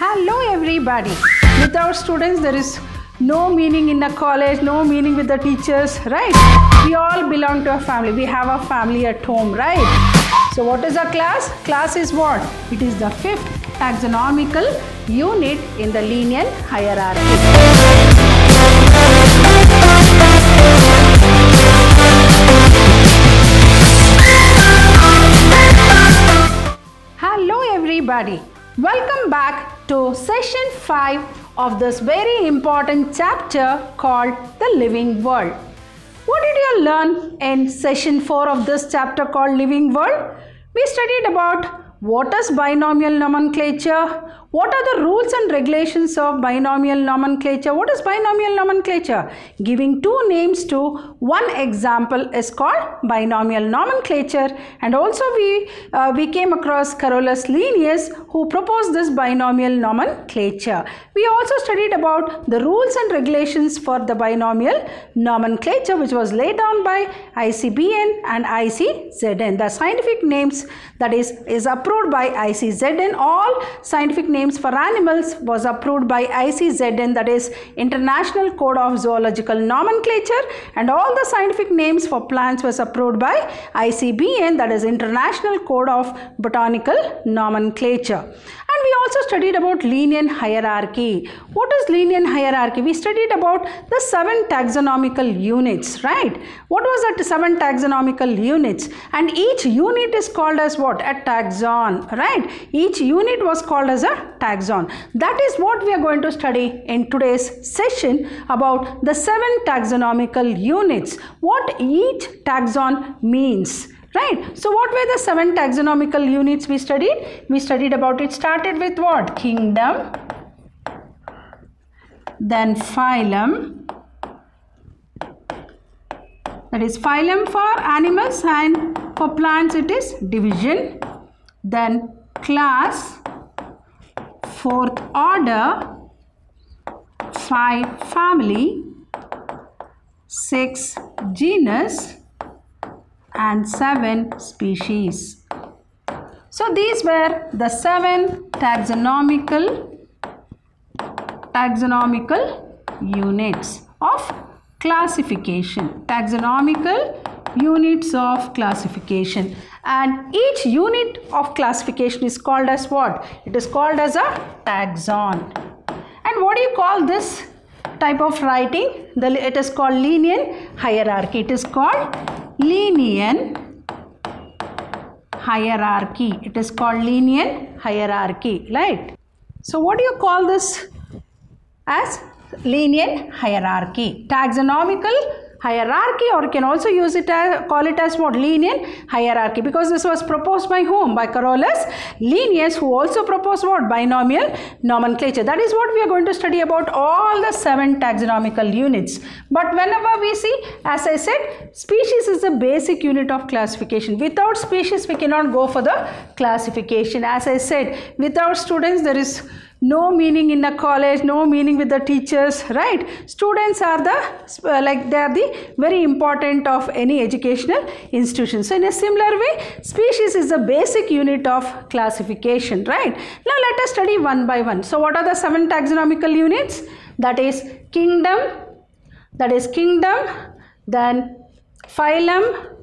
Hello everybody. Without students there is no meaning in a college, no meaning with the teachers, right? We all belong to a family. We have a family at home, right? So what is a class? Class is what? It is the fifth taxonomical unit in the Linnaean hierarchy. Everybody, welcome back to session 5 of this very important chapter called the living world. What did you learn in session 4 of this chapter called living world? We studied about what is binomial nomenclature, what are the rules and regulations of binomial nomenclature. What is binomial nomenclature? Giving two names to one example is called binomial nomenclature. And also we came across Carolus Linnaeus, who proposed this binomial nomenclature. We also studied about the rules and regulations for the binomial nomenclature, which was laid down by ICBN and ICZN. The scientific names that is approved by ICZN. All scientific names for animals was approved by ICZN, that is International Code of Zoological Nomenclature, and all the scientific names for plants was approved by ICBN, that is International Code of Botanical Nomenclature. And we also studied about Linnaean hierarchy. What is Linnaean hierarchy? We studied about the 7 taxonomical units, right? What was that 7 taxonomical units? And each unit is called as what? A taxon, right? Each unit was called as a taxon. That is what we are going to study in today's session, about the 7 taxonomical units, what each taxon means, right? So what were the 7 taxonomical units we studied? We studied about, it started with what? Kingdom, then phylum, that is phylum for animals, and for plants it is division, then class, fourth order, 5 family, 6 genus, and 7 species. So these were the 7 taxonomical units of classification. Taxonomical units of classification. And each unit of classification is called as what? It is called as a taxon. And what do you call this type of writing? It is called Linnaean hierarchy. It is called Linnaean hierarchy. It is called Linnaean hierarchy, right? So what do you call this as? Linnaean hierarchy. Taxonomical hierarchy, or can also use it as, call it as what? Linnaean hierarchy, because this was proposed by whom? By Carolus Linnaeus, who also proposed what? Binomial nomenclature. That is what we are going to study about, all the 7 taxonomical units. But whenever we see, as I said, species is the basic unit of classification. Without species we cannot go for the classification. As I said, without students there is no meaning in a college, no meaning with the teachers, right? Students are the they are the very important of any educational institution. So in a similar way, species is the basic unit of classification, right? Now let us study one by one. So what are the 7 taxonomical units? That is kingdom, then phylum.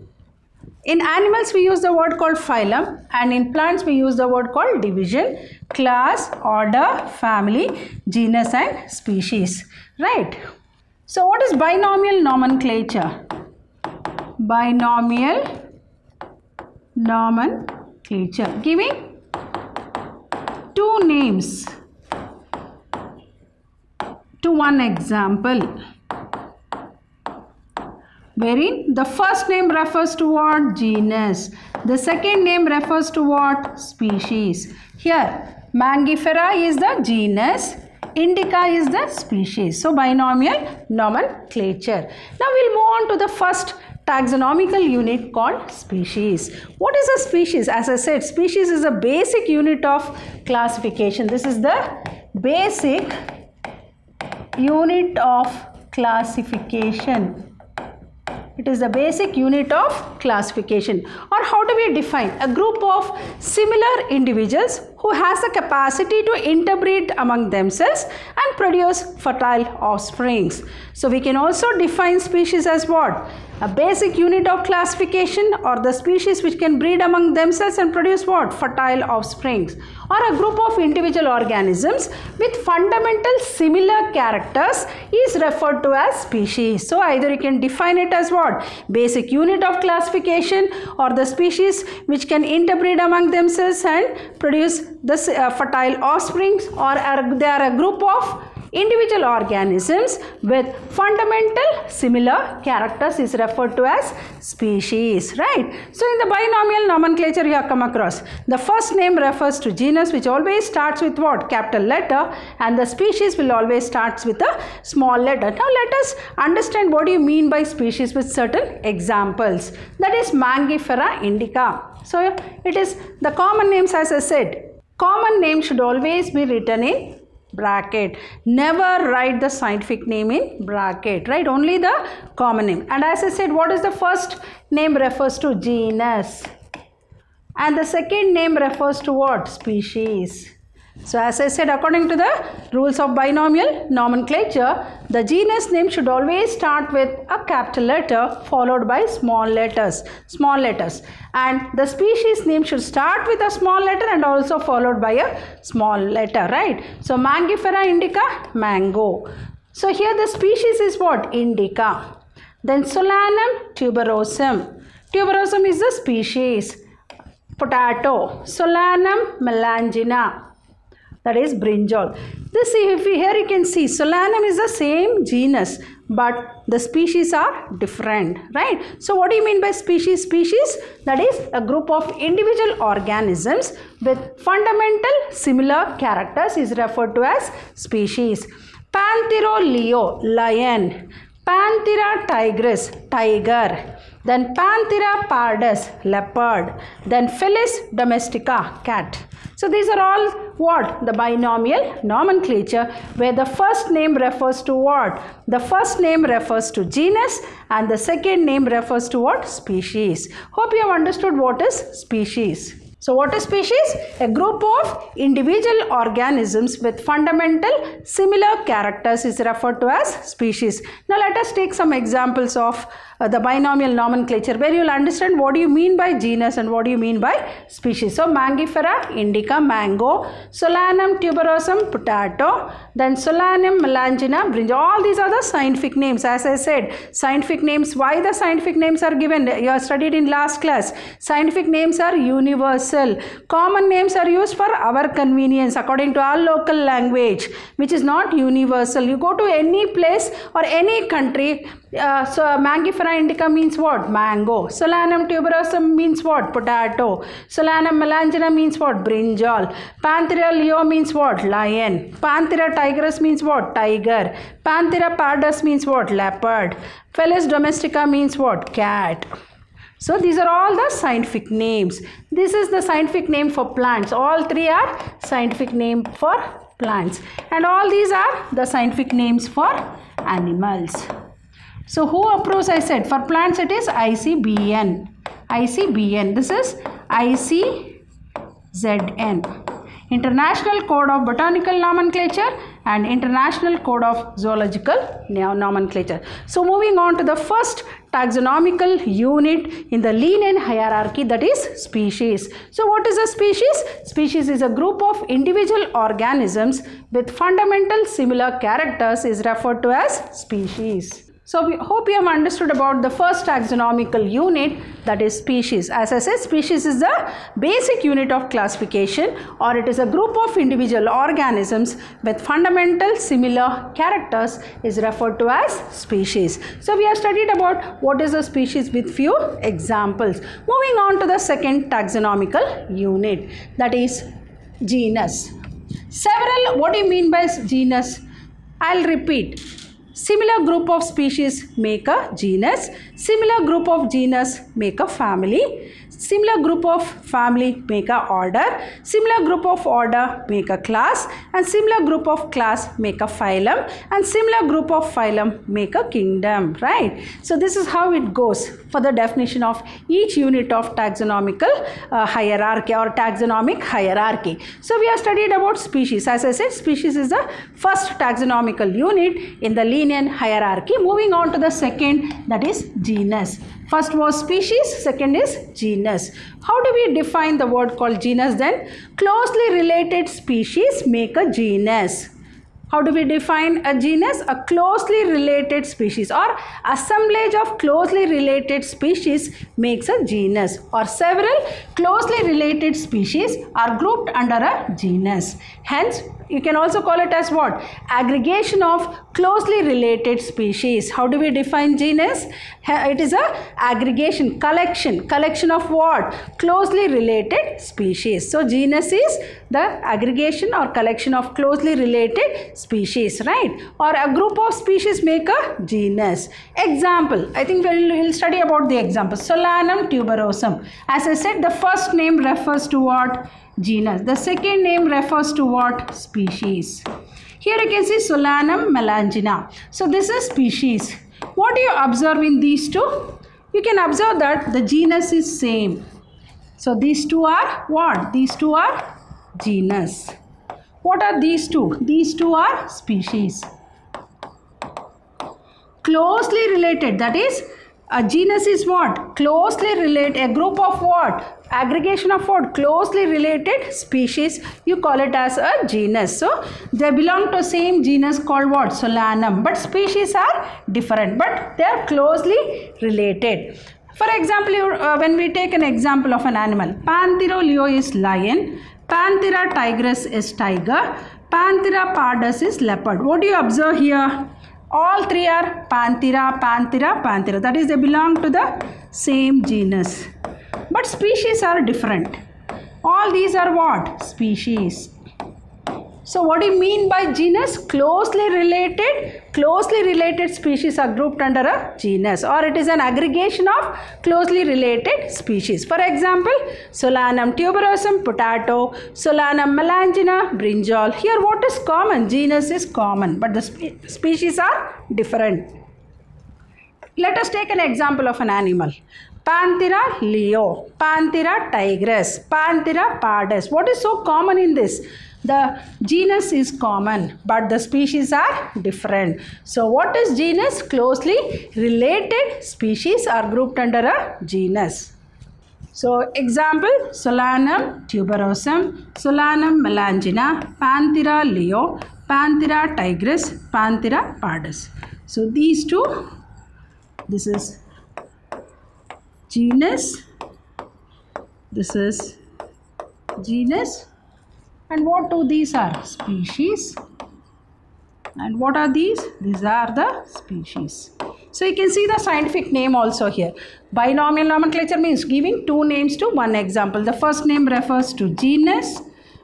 In animals we use the word called phylum, and in plants we use the word called division, class, order, family, genus and species, right? So what is binomial nomenclature? Binomial nomenclature, giving two names to one example, wherein the first name refers to what? Genus. The second name refers to what? Species. Here, Mangifera is the genus, Indica is the species. So, binomial nomenclature. Now, we'll move on to the first taxonomical unit called species. What is a species? As I said, species is a basic unit of classification. This is the basic unit of classification. It is the basic unit of classification. Or how do we define? A group of similar individuals who has the capacity to interbreed among themselves and produce fertile offsprings. So we can also define species as what? A basic unit of classification, or the species which can breed among themselves and produce what? Fertile offsprings, or a group of individual organisms with fundamental similar characters is referred to as species. So either you can define it as what? Basic unit of classification, or the species which can interbreed among themselves and produce this fertile offsprings, or they are a group of individual organisms with fundamental similar characters is referred to as species, right? So in the binomial nomenclature you have come across, the first name refers to genus which always starts with what? Capital letter, and the species will always starts with a small letter. Now let us understand what do you mean by species with certain examples. That is Mangifera indica. So it is the common names, as I said, common name should always be written in bracket. Never write the scientific name in bracket, right? Only the common name. And as I said, what is the first name refers to genus, and the second name refers to what? Species. So as I said, according to the rules of binomial nomenclature, the genus name should always start with a capital letter followed by small letters, and the species name should start with a small letter and also followed by a small letter, right? So Mangifera indica, mango. So here the species is what? Indica. Then Solanum tuberosum. Tuberosum is the species. Potato. Solanum melongena. That is brinjal. This, if you, here you can see Solanum is the same genus, but the species are different, right? So what do you mean by species? Species, that is a group of individual organisms with fundamental similar characters is referred to as species. Panthera leo, lion. Panthera tigris, tiger. Then Panthera pardus, leopard. Then Felis domestica, cat. So these are all what? The binomial nomenclature, where the first name refers to what? The first name refers to genus and the second name refers to what? Species. Hope you have understood what is species. So what is species? A group of individual organisms with fundamental similar characters is referred to as species. Now let us take some examples of the binomial nomenclature, where you will understand what do you mean by genus and what do you mean by species. So Mangifera indica, mango. Solanum tuberosum, potato. Then Solanum melongena, brinjal. All these are the scientific names. As I said, scientific names, why the scientific names are given? You have studied in last class. Scientific names are universal. Common names are used for our convenience according to our local language, which is not universal. You go to any place or any country. So Mangifera indica means what? Mango. Solanum tuberosum means what? Potato. Solanum melongena means what? Brinjal. Panthera leo means what? Lion. Panthera tigris means what? Tiger. Panthera pardus means what? Leopard. Felis domestica means what? Cat. So these are all the scientific names. This is the scientific name for plants. All three are scientific name for plants, and all these are the scientific names for animals. So who approves? I said for plants it is ICBN. ICBN. This is ICZN. International Code of Botanical Nomenclature and International Code of Zoological Nomenclature. So moving on to the first taxonomical unit in the Linnaean hierarchy, that is species. So what is a species? Species is a group of individual organisms with fundamental similar characters is referred to as species. So we hope you have understood about the first taxonomical unit, that is species. As I said, species is the basic unit of classification, or it is a group of individual organisms with fundamental similar characters is referred to as species. So we have studied about what is a species with few examples. Moving on to the second taxonomical unit, that is genus. Several, what do you mean by genus? I'll repeat. Similar group of species make a genus. Similar group of genus make a family. Similar group of family make a order, similar group of order make a class, and similar group of class make a phylum, and similar group of phylum make a kingdom, right? So this is how it goes for the definition of each unit of taxonomical hierarchy or taxonomic hierarchy. So we have studied about species. As I said, species is the first taxonomical unit in the Linnaean hierarchy. Moving on to the second, that is genus. First was species, second is genus. How do we define the word called genus then? Closely related species make a genus. How do we define a genus? A closely related species or assemblage of closely related species makes a genus, or several closely related species are grouped under a genus. Hence, you can also call it as what? Aggregation of closely related species. How do we define genus? It is a aggregation, collection of what? Closely related species. So genus is the aggregation or collection of closely related species, right? Or a group of species make a genus. Example, I think we'll study about the example. Solanum tuberosum. As I said, the first name refers to what? Genus. The second name refers to what? Species. Here you can see Solanum melongena. So this is species. What do you observe in these two? You can observe that the genus is same. So these two are what? These two are genus. What are these two? These two are species. Closely related, that is, a genus is what? Closely related, a group of what? Aggregation of what? Closely related species. You call it as a genus. So they belong to same genus called what? Solanum. But species are different, but they are closely related. For example, when we take an example of an animal, Panthera leo is lion, Panthera tigris is tiger, Panthera pardus is leopard. What do you observe here? All three are Panthera, Panthera, Panthera. That is, they belong to the same genus. But species are different. All these are what? Species. So what do you mean by genus? Closely related species are grouped under a genus, or it is an aggregation of closely related species. For example, Solanum tuberosum, potato, Solanum melongena, brinjal. Here what is common? Genus is common, but the species are different. Let us take an example of an animal. Panthera leo, Panthera tigris, Panthera pardus. What is so common in this? The genus is common, but the species are different. So what is genus? Closely related species are grouped under a genus. So example, Solanum tuberosum, Solanum melongena, Panthera leo, Panthera tigris, Panthera pardus. So these two, this is genus, this is genus, and what do these are? Species. And what are these? These are the species. So you can see the scientific name also here. Binomial nomenclature means giving two names to one example. The first name refers to genus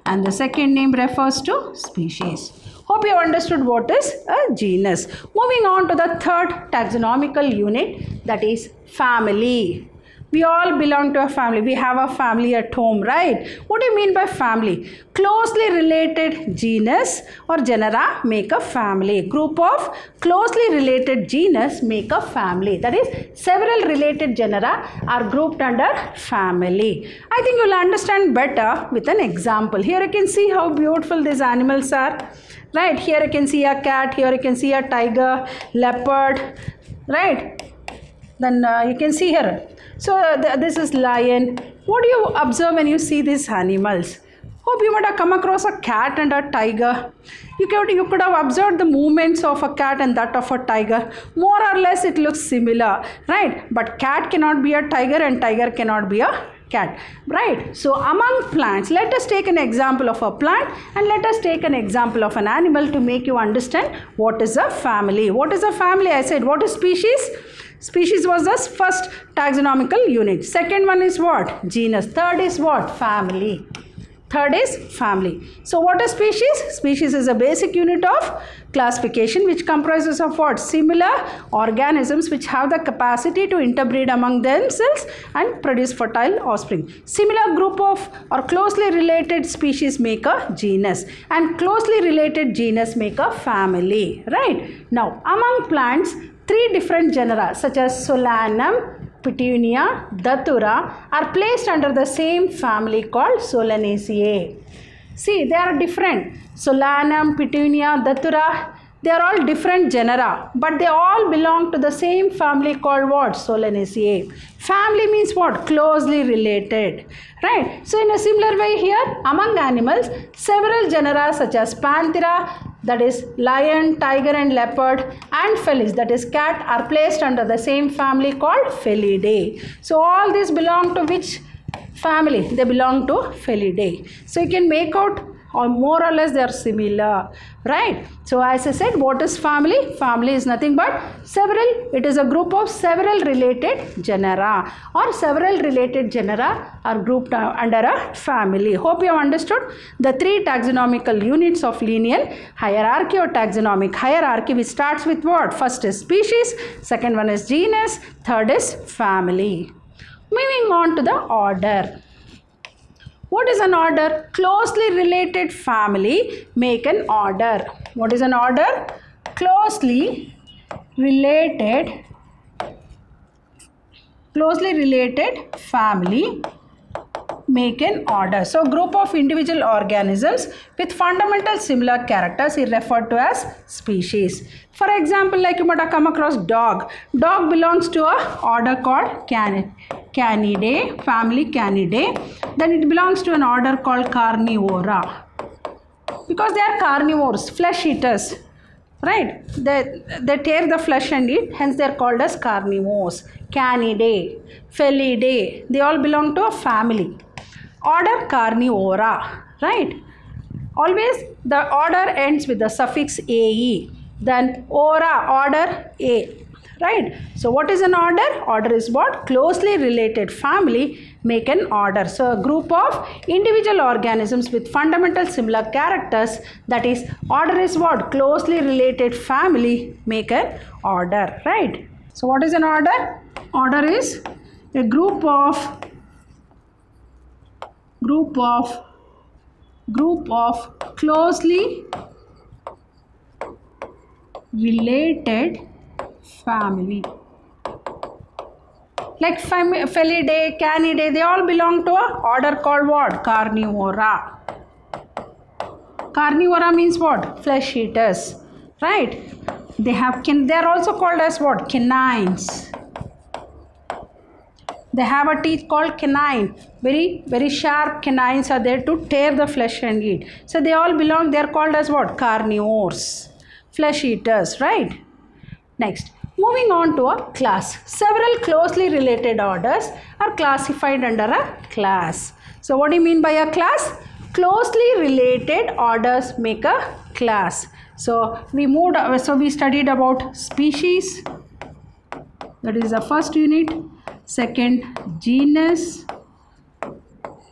and the second name refers to species. Hope you understood what is a genus. Moving on to the third taxonomical unit, that is family. We all belong to a family. We have a family at home, right? What do you mean by family? Closely related genus or genera make a family. Group of closely related genus make a family. That is, several related genera are grouped under family. I think you'll understand better with an example. Here you can see how beautiful these animals are, right? Here you can see a cat, here you can see a tiger, leopard, right? Then you can see here. So this is lion. What do you observe when you see these animals? Hope you might have come across a cat and a tiger. You could have observed the movements of a cat and that of a tiger. More or less it looks similar, right? But cat cannot be a tiger and tiger cannot be a cat, right? So among plants, let us take an example of a plant and let us take an example of an animal to make you understand what is a family. What is a family? I said, what is species? Species was the first taxonomical unit. Second one is what? Genus. Third is what? Family. Third is family. So what is species? Species is a basic unit of classification which comprises of what? Similar organisms which have the capacity to interbreed among themselves and produce fertile offspring. Similar group of or closely related species make a genus, and closely related genus make a family, right? Now among plants, three different genera such as Solanum, Petunia, Datura are placed under the same family called Solanaceae. See, they are different. Solanum, Petunia, Datura, they are all different genera, but they all belong to the same family called what? Solanaceae. Family means what? Closely related, right? So in a similar way here, among animals, several genera such as Panthera, that is lion, tiger and leopard, and Felis, that is cat, are placed under the same family called Felidae. So all these belong to which family? They belong to Felidae. So you can make out or more or less they are similar, right? So as I said, what is family? Family is nothing but several, it is a group of several related genera, or several related genera are grouped under a family. Hope you have understood the three taxonomical units of Linnaean hierarchy or taxonomic hierarchy, which starts with what? First is species, second one is genus, third is family. Moving on to the order. What is an order? Closely related family make an order. What is an order? Closely related family make an order. So group of individual organisms with fundamental similar characters is referred to as species. For example, like you might have come across dog. Dog belongs to a order called Canidae, family Canidae. Then it belongs to an order called Carnivora, because they are carnivores, flesh eaters, right? They tear the flesh and eat, hence they are called as carnivores. Canidae, Felidae, they all belong to a family. Order Carnivora, right? Always the order ends with the suffix ae, then ora, order a, right? So what is an order? Order is what? Closely related family make an order. So a group of individual organisms with fundamental similar characters, that is, order is what? Closely related family make an order, right? So what is an order? Order is a group of closely related family. Like Felidae, Canidae, they all belong to a order called what? Carnivora. Carnivora means what? Flesh eaters, right? They are also called as what? Canines. They have a teeth called canine. Very, very sharp canines are there to tear the flesh and eat. So they all belong, they are called as what? Carnivores. Flesh eaters, right? Next, moving on to a class. Several closely related orders are classified under a class. So what do you mean by a class? Closely related orders make a class. So we studied about species. That is the first unit. Second, genus.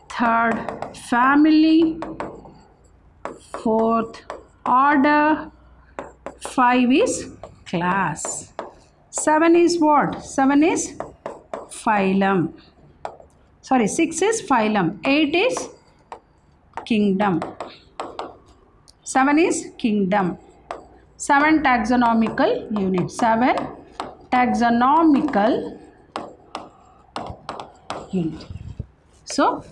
Third, family. Fourth, order. Five is class. Seven is what? Seven is phylum. Sorry, six is phylum. Eight is kingdom. Seven is kingdom. Seven taxonomical units. Seven taxonomical unit. So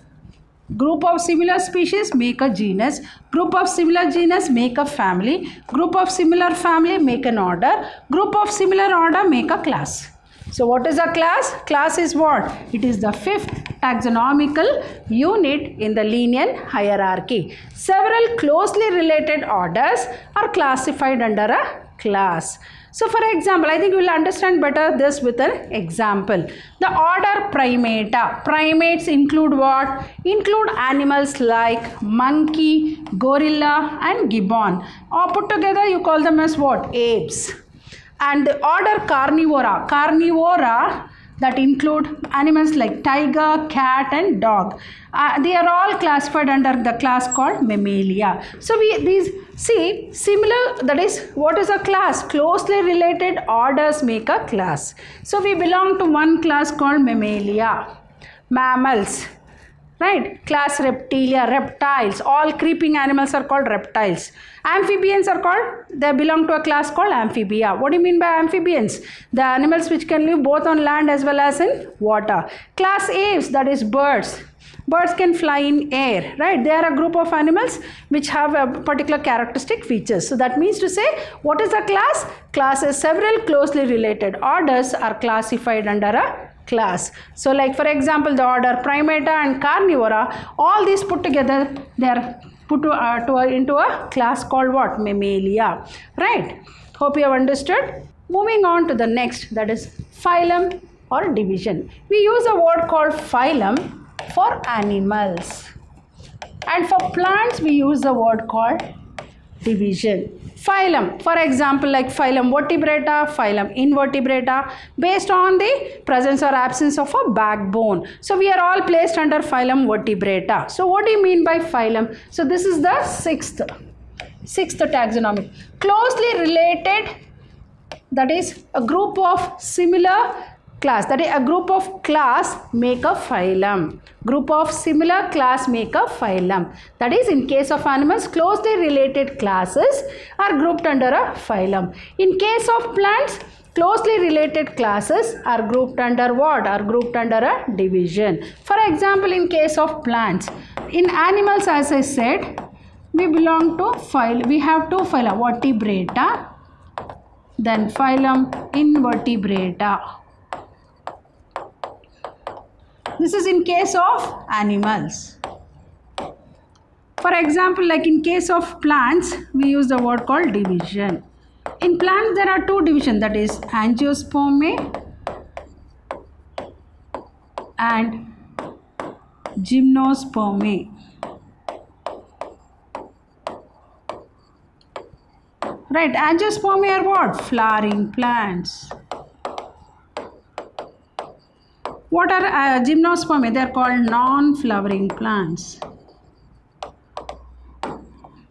group of similar species make a genus, group of similar genus make a family, group of similar family make an order, group of similar order make a class. So what is a class? Class is what? It is the fifth taxonomical unit in the Linnaean hierarchy. Several closely related orders are classified under a class. So for example, I think you will understand better this with an example. The order Primata. Primates include what? Include animals like monkey, gorilla and gibbon. All put together you call them as what? Apes. And the order Carnivora. Carnivora that include animals like tiger, cat and dog. They are all classified under the class called Mammalia. So that is, what is a class? Closely related orders make a class. So we belong to one class called Mammalia. Mammals, right? Class Reptilia, reptiles. All creeping animals are called reptiles. Amphibians are called, they belong to a class called Amphibia. What do you mean by amphibians? The animals which can live both on land as well as in water. Class Aves, that is birds. Birds can fly in air, right? They are a group of animals which have a particular characteristic features. So that means to say, what is a class? Class is several closely related orders are classified under a class. So like for example, the order Primata and Carnivora, all these put together, they are put into a class called what? Mammalia, right? Hope you have understood. Moving on to the next, that is phylum or division. We use a word called phylum for animals, and for plants we use the word called division. Phylum, for example, like phylum vertebrata, phylum invertebrata, based on the presence or absence of a backbone. So we are all placed under phylum vertebrata. So what do you mean by phylum? So this is the sixth taxonomy. Closely related, that is a group of similar class, that is a group of class make a phylum. Group of similar class make a phylum. That is, in case of animals, closely related classes are grouped under a phylum. In case of plants, closely related classes are grouped under what? Are grouped under a division. For example, in case of plants, in animals, as I said, we belong to we have two phyla, vertebrata, then phylum invertebrata. This is in case of animals. For example, like in case of plants, we use the word called division. In plants, there are two divisions, that is angiospermic and gymnospermic. Right, angiospermic are what? Flowering plants. What are gymnospermic? They are called non-flowering plants.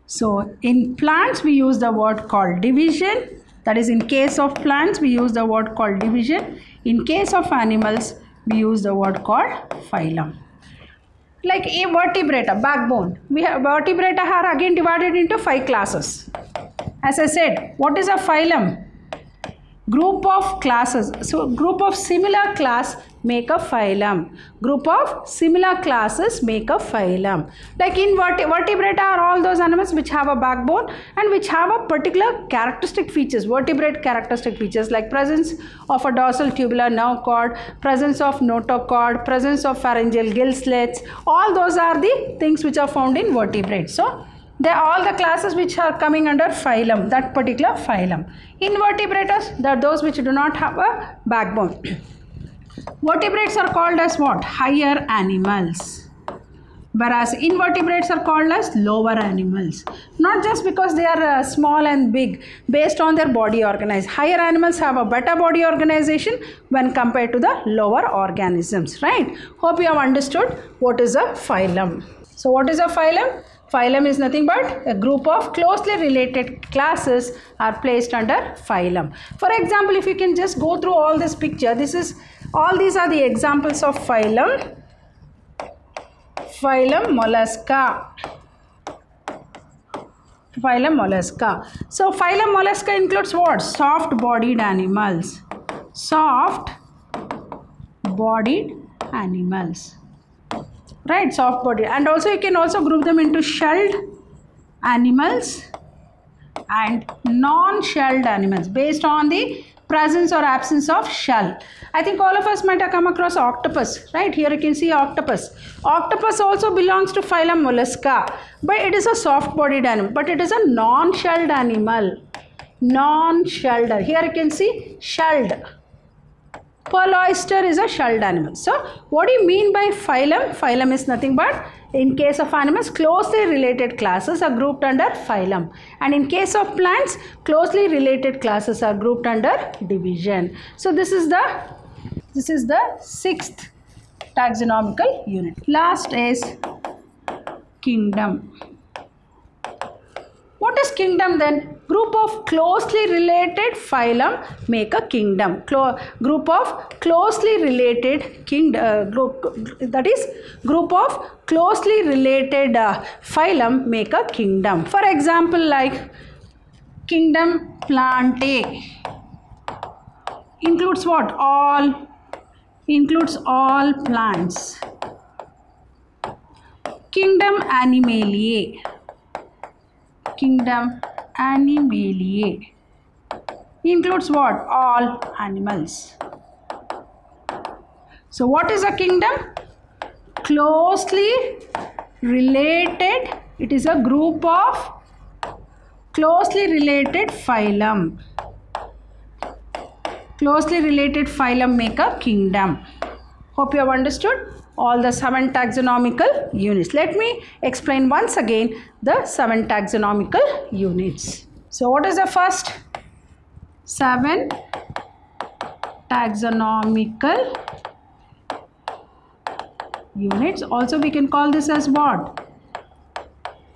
So in plants we use the word called division. That is, in case of plants we use the word called division. In case of animals we use the word called phylum. Like a vertebrata, backbone. We have vertebrata are again divided into 5 classes. As I said, what is a phylum? Group of classes. So group of similar class make a phylum. Group of similar classes make a phylum. Like in vertebrata are all those animals which have a backbone and which have a particular characteristic features, vertebrate characteristic features, like presence of a dorsal tubular nerve cord, presence of notochord, presence of pharyngeal gill slits. All those are the things which are found in vertebrates. So they are all the classes which are coming under phylum, that particular phylum. Invertebrates, they are those which do not have a backbone. Vertebrates are called as what? Higher animals. Whereas invertebrates are called as lower animals. Not just because they are small and big, based on their body organization. Higher animals have a better body organization when compared to the lower organisms, right? Hope you have understood what is a phylum. So what is a phylum? Phylum is nothing but a group of closely related classes are placed under phylum. For example, if you can just go through all this picture, this is, all these are the examples of phylum. Phylum Mollusca. Phylum Mollusca. So phylum Mollusca includes what? Soft-bodied animals. Soft-bodied animals. Right, soft body, and also you can also group them into shelled animals and non-shelled animals based on the presence or absence of shell. I think all of us might have come across octopus, right? Here you can see octopus. Octopus also belongs to phylum Mollusca, but it is a soft-bodied animal, but it is a non-shelled animal. Non-shelled. Here you can see shelled. Pearl oyster is a shelled animal. So what do you mean by phylum? Phylum is nothing but, in case of animals, closely related classes are grouped under phylum. And in case of plants, closely related classes are grouped under division. So this is the This is the 6th taxonomical unit. Last is kingdom. What is kingdom then? Group of closely related phylum make a kingdom. Group of closely related kingdom, group of closely related phylum make a kingdom. For example, like Kingdom Plantae includes what? All, includes all plants. Kingdom Animaliae, Kingdom Animaliae includes what? All animals. So what is a kingdom? Closely related, it is a group of closely related phylum. Closely related phylum make a kingdom. Hope you have understood all the 7 taxonomical units. Let me explain once again the 7 taxonomical units. So what is the first? 7 taxonomical units. Also we can call this as what?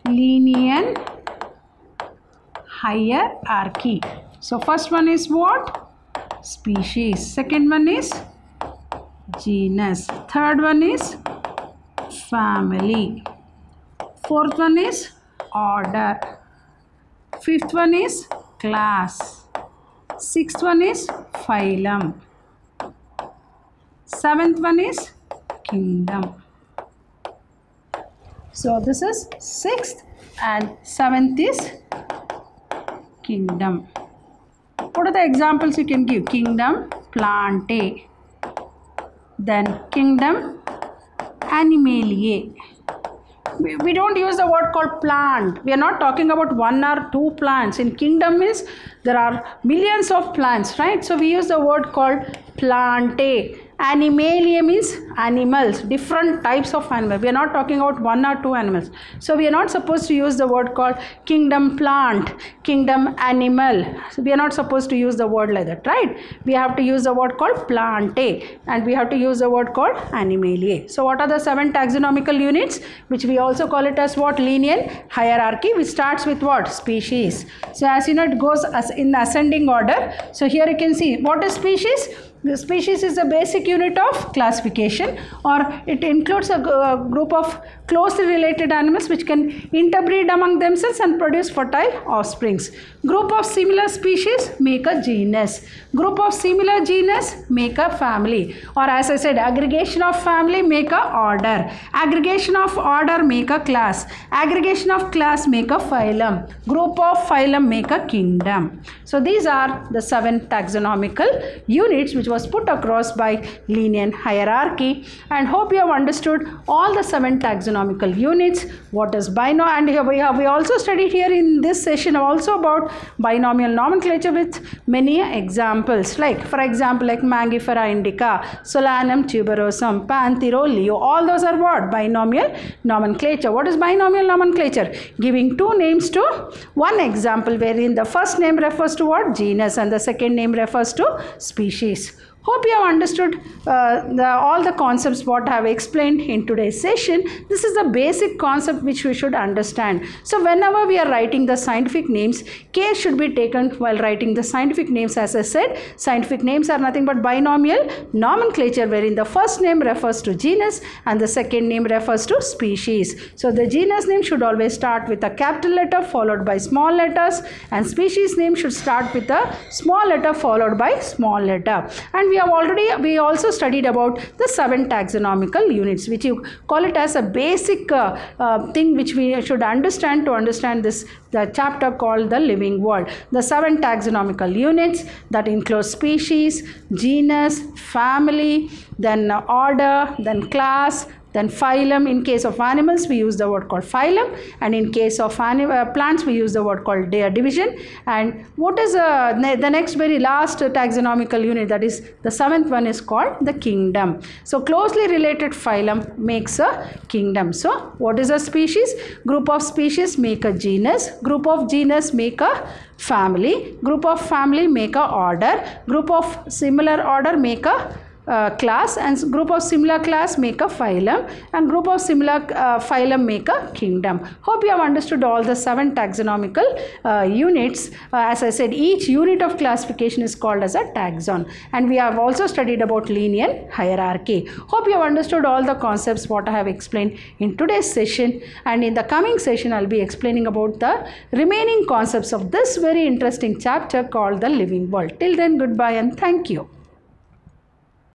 Linnaean hierarchy. So first one is what? Species. Second one is genus. Third one is family. Fourth one is order. Fifth one is class. Sixth one is phylum. Seventh one is kingdom. So this is 6th and 7th is kingdom. What are the examples you can give? Kingdom Plantae. Then Kingdom Animaliae. We don't use the word called plant. We are not talking about 1 or 2 plants. In kingdom means there are millions of plants, right? So we use the word called plantae. Animalia means animals, different types of animals. We are not talking about 1 or 2 animals. So we are not supposed to use the word called kingdom plant, kingdom animal. So we are not supposed to use the word like that, right? We have to use the word called plantae and we have to use the word called animaliae. So what are the 7 taxonomical units, which we also call it as what? Linnaean hierarchy, which starts with what? Species. So as you know, it goes as in ascending order. So here you can see what is species. The species is a basic unit of classification, or it includes a group of closely related animals which can interbreed among themselves and produce fertile offsprings. Group of similar species make a genus. Group of similar genus make a family, or as I said, aggregation of family make a order. Aggregation of order make a class. Aggregation of class make a phylum. Group of phylum make a kingdom. So these are the 7 taxonomical units which was put across by Linnaean hierarchy, and hope you have understood all the 7 taxonomical units. What is binomial, and here we also studied here in this session also about binomial nomenclature with many examples, like for example like Mangifera indica, Solanum tuberosum, Panthera leo. All those are what? Binomial nomenclature. What is binomial nomenclature? Giving 2 names to one example, wherein the first name refers to what? Genus, and the second name refers to species. Hope you have understood all the concepts what I have explained in today's session. This is the basic concept which we should understand. So whenever we are writing the scientific names, care should be taken while writing the scientific names. As I said, scientific names are nothing but binomial nomenclature, wherein the first name refers to genus and the second name refers to species. So the genus name should always start with a capital letter followed by small letters, and species name should start with a small letter followed by small letter. And we also studied about the 7 taxonomical units, which you call it as a basic thing which we should understand to understand this, the chapter called the living world. The 7 taxonomical units that include species, genus, family, then order, then class, then phylum. In case of animals we use the word called phylum, and in case of plants we use the word called division. And what is the next very last taxonomical unit, that is the 7th one, is called the kingdom. So closely related phylum makes a kingdom. So what is a species? Group of species make a genus. Group of genus make a family. Group of family make a order. Group of similar order make a class, and group of similar class make a phylum, and group of similar phylum make a kingdom. Hope you have understood all the 7 taxonomical units. As I said, each unit of classification is called as a taxon, and we have also studied about Linnaean hierarchy. Hope you have understood all the concepts what I have explained in today's session, and in the coming session I'll be explaining about the remaining concepts of this very interesting chapter called the living world. Till then, goodbye and thank you.